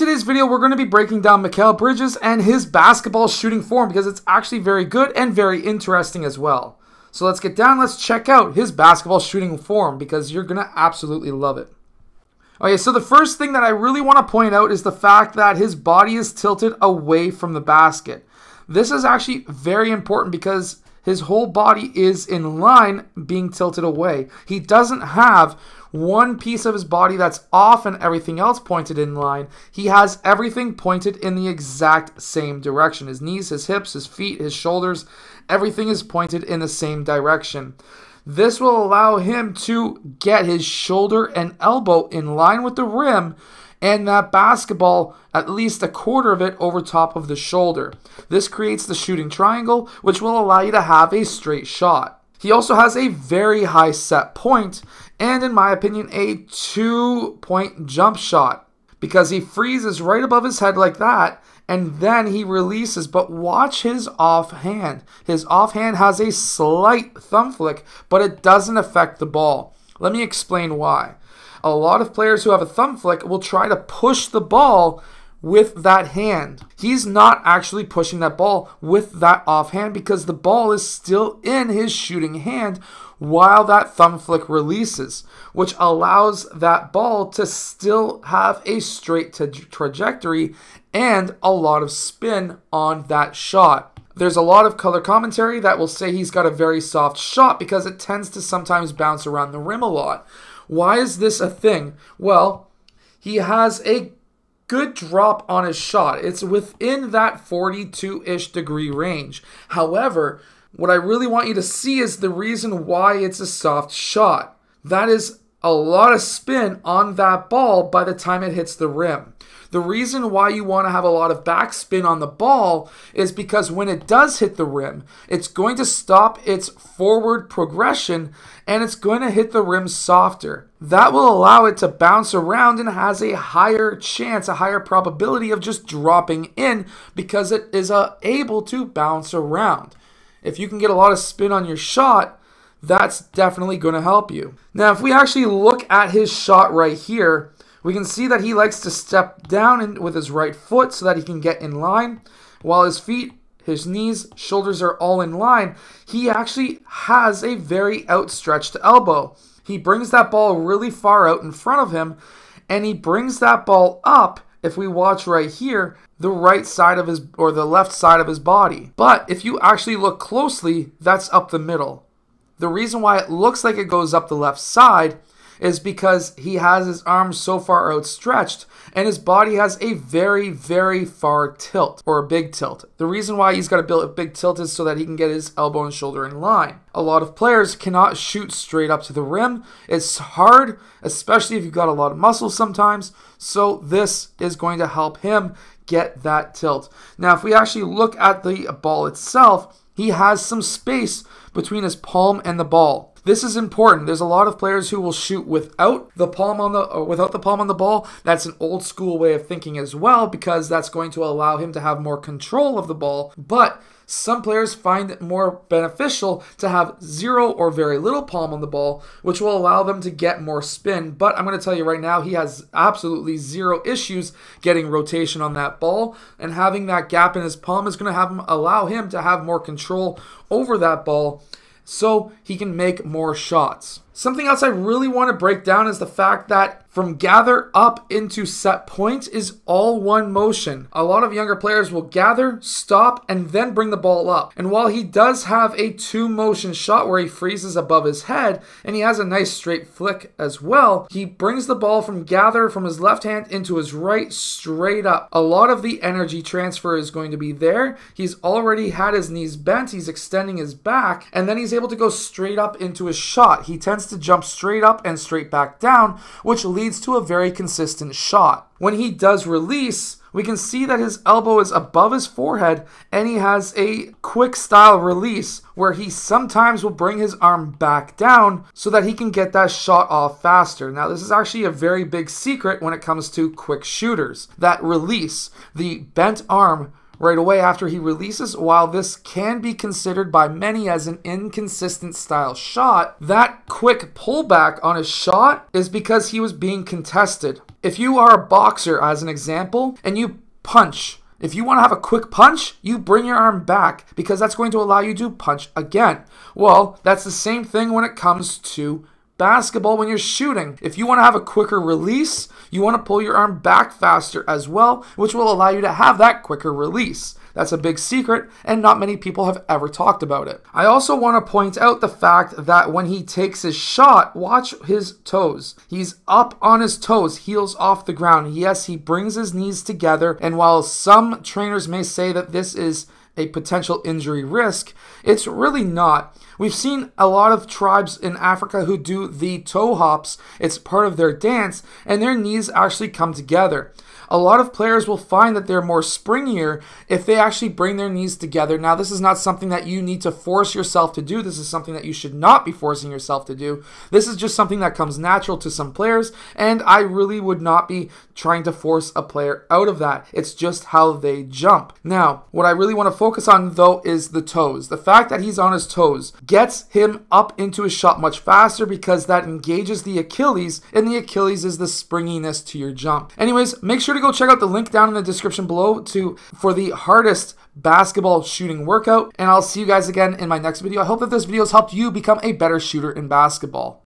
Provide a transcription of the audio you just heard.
today's video, we're going to be breaking down Mikal Bridges and his basketball shooting form because it's actually very good and very interesting as well. So let's get down, let's check out his basketball shooting form because you're going to absolutely love it. Okay, so the first thing that I really want to point out is the fact that his body is tilted away from the basket. This is actually very important because his whole body is in line being tilted away. He doesn't have one piece of his body that's off and everything else pointed in line. He has everything pointed in the exact same direction. His knees, his hips, his feet, his shoulders, everything is pointed in the same direction. This will allow him to get his shoulder and elbow in line with the rim and that basketball, at least a quarter of it, over top of the shoulder. This creates the shooting triangle, which will allow you to have a straight shot. He also has a very high set point and, in my opinion, a two-point jump shot because he freezes right above his head like that and then he releases, but watch his offhand. His offhand has a slight thumb flick, but it doesn't affect the ball. Let me explain why. A lot of players who have a thumb flick will try to push the ball with that hand. He's not actually pushing that ball with that offhand because the ball is still in his shooting hand while that thumb flick releases, which allows that ball to still have a straight trajectory and a lot of spin on that shot. There's a lot of color commentary that will say he's got a very soft shot because it tends to sometimes bounce around the rim a lot. Why is this a thing? Well, he has a good drop on his shot. It's within that 42-ish degree range. However, what I really want you to see is the reason why it's a soft shot. That is a lot of spin on that ball by the time it hits the rim. The reason why you want to have a lot of backspin on the ball is because when it does hit the rim, it's going to stop its forward progression and it's going to hit the rim softer. That will allow it to bounce around and has a higher chance, a higher probability of just dropping in because it is able to bounce around. If you can get a lot of spin on your shot, that's definitely going to help you. Now, if we actually look at his shot right here, we can see that he likes to step down with his right foot so that he can get in line. While his feet, his knees, shoulders are all in line, he actually has a very outstretched elbow. He brings that ball really far out in front of him, and he brings that ball up, if we watch right here, the right side of his, or the left side of his body. But if you actually look closely, that's up the middle. The reason why it looks like it goes up the left side is because he has his arms so far outstretched and his body has a very, very far tilt, or a big tilt. The reason why he's got to build a big tilt is so that he can get his elbow and shoulder in line. A lot of players cannot shoot straight up to the rim. It's hard, especially if you've got a lot of muscle sometimes. So this is going to help him get that tilt. Now, if we actually look at the ball itself, he has some space between his palm and the ball. This is important. There's a lot of players who will shoot without the palm on the ball. That's an old school way of thinking as well because that's going to allow him to have more control of the ball. But some players find it more beneficial to have zero or very little palm on the ball, which will allow them to get more spin. But I'm going to tell you right now, he has absolutely zero issues getting rotation on that ball, and having that gap in his palm is going to allow him to have more control over that ball, so he can make more shots. Something else I really want to break down is the fact that from gather up into set point is all one motion. A lot of younger players will gather, stop, and then bring the ball up. And while he does have a two-motion shot where he freezes above his head, and he has a nice straight flick as well, he brings the ball from gather from his left hand into his right straight up. A lot of the energy transfer is going to be there. He's already had his knees bent, he's extending his back, and then he's able to go straight up into his shot. He tends to jump straight up and straight back down, which leads to a very consistent shot. When he does release, we can see that his elbow is above his forehead and he has a quick style release where he sometimes will bring his arm back down so that he can get that shot off faster. Now, this is actually a very big secret when it comes to quick shooters. That release, the bent arm right away after he releases, while this can be considered by many as an inconsistent style shot, that quick pullback on his shot is because he was being contested. If you are a boxer, as an example, and you punch, if you want to have a quick punch, you bring your arm back because that's going to allow you to punch again. Well, that's the same thing when it comes to basketball when you're shooting. If you want to have a quicker release, you want to pull your arm back faster as well, which will allow you to have that quicker release. That's a big secret, and not many people have ever talked about it. I also want to point out the fact that when he takes his shot, watch his toes. He's up on his toes, heels off the ground. Yes, he brings his knees together, and while some trainers may say that this is a potential injury risk, it's really not. We've seen a lot of tribes in Africa who do the toe hops. It's part of their dance, and their knees actually come together. A lot of players will find that they're more springier if they actually bring their knees together. Now, this is not something that you need to force yourself to do. This is something that you should not be forcing yourself to do. This is just something that comes natural to some players, and I really would not be trying to force a player out of that. It's just how they jump. Now, what I really want to focus on, though, is the toes. The fact that he's on his toes gets him up into his shot much faster because that engages the Achilles, and the Achilles is the springiness to your jump. Anyways, make sure to go check out the link down in the description below for the hardest basketball shooting workout, and I'll see you guys again in my next video. I hope that this video has helped you become a better shooter in basketball.